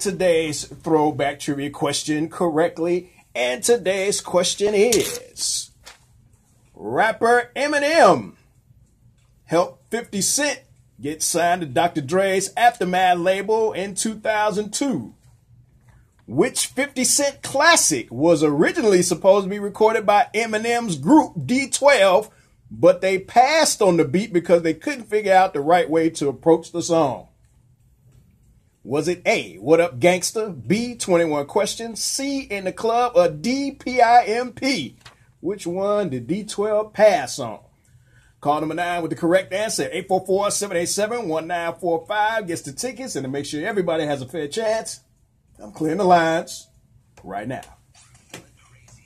Today's throwback trivia question correctly, and today's question is: rapper Eminem helped 50 Cent get signed to Dr. Dre's Aftermath label in 2002. Which 50 Cent classic was originally supposed to be recorded by Eminem's group D12, but they passed on the beat because they couldn't figure out the right way to approach the song? Was it A, What Up Gangsta, B, 21 Questions, C, In the Club, or D, PIMP? Which one did D12 pass on? Call number 9 with the correct answer. 844-787-1945 gets the tickets. And to make sure everybody has a fair chance, I'm clearing the lines right now.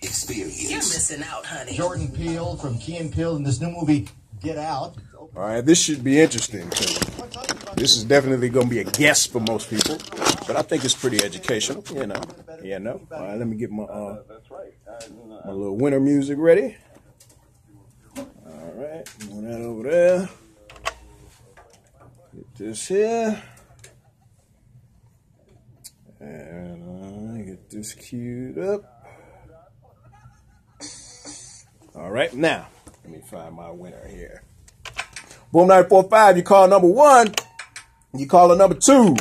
Experience. You're missing out, honey. Jordan Peele from Key and Peele in this new movie, Get Out. All right, this should be interesting. This is definitely going to be a guess for most people, but I think it's pretty educational, you know. Yeah, no. All right, let me get my little winter music ready. All right, move that over there. Get this here. And get this queued up. All right, now, let me find my winner here. Boom 94.5, you call number 1, you call number 2,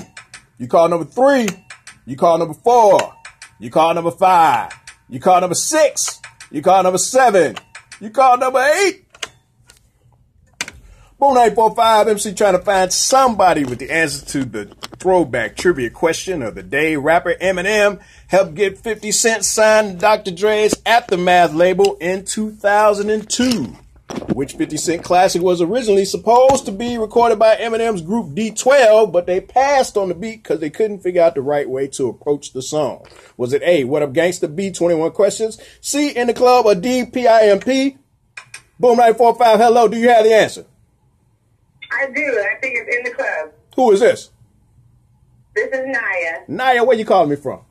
you call number 3, you call number 4, you call number 5, you call number 6, you call number 7, you call number 8. Boom 94.5, MC trying to find somebody with the answer to the throwback trivia question of the day. Rapper Eminem helped get 50 Cent signed to Dr. Dre's Aftermath label in 2002. Which 50 Cent classic was originally supposed to be recorded by Eminem's group D12, but they passed on the beat because they couldn't figure out the right way to approach the song? Was it A, What Up Gangsta, B, 21 Questions, C, In the Club, or D, PIMP? Boom 94.5, hello, do you have the answer? I do. I think it's In the Club. Who is this? This is Naya. Naya, where you calling me from?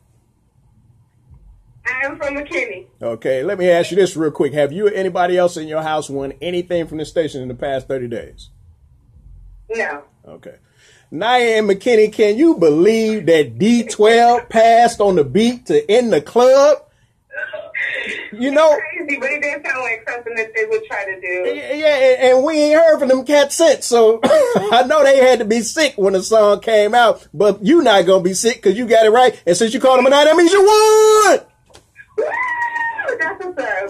I am from McKinney. Okay, let me ask you this real quick. Have you or anybody else in your house won anything from this station in the past 30 days? No. Okay. Naya and McKinney, can you believe that D12 passed on the beat to In the Club? You know, it's crazy, but it didn't sound like something that they would try to do. Yeah, and we ain't heard from them cats since, so I know they had to be sick when the song came out, but you're not going to be sick because you got it right, and since you called them a night, that means you won!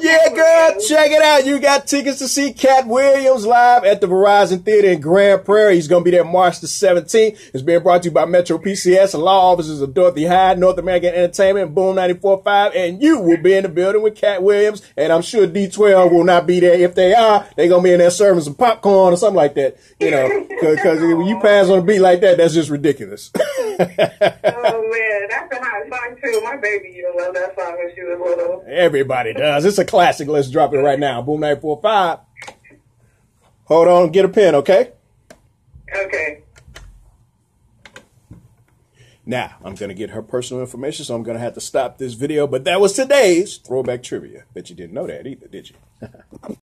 Yeah, girl, check it out. You got tickets to see Cat Williams live at the Verizon Theater in Grand Prairie. He's going to be there March the 17th. It's being brought to you by Metro PCS, the law offices of Dorothy Hyde, North American Entertainment, Boom 94.5, and you will be in the building with Cat Williams, and I'm sure D12 will not be there. If they are, they're going to be in there serving some popcorn or something like that, you know, because when you pass on a beat like that, that's just ridiculous. Oh, man, that's a hot song, too. My baby used to love that song when she was little. Everybody does. It's a classic. Let's drop it right now. Boom 94.5. Hold on. Get a pen, okay? Okay. Now, I'm going to get her personal information, so I'm going to have to stop this video. But that was today's throwback trivia. Bet you didn't know that either, did you?